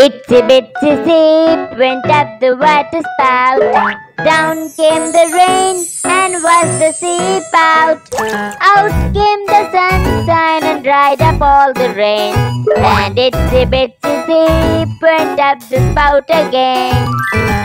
Itsy Bitsy Sheep went up the water spout. Down came the rain and washed the sheep out. Out came the sunshine and dried up all the rain. And Itsy Bitsy Sheep went up the spout again.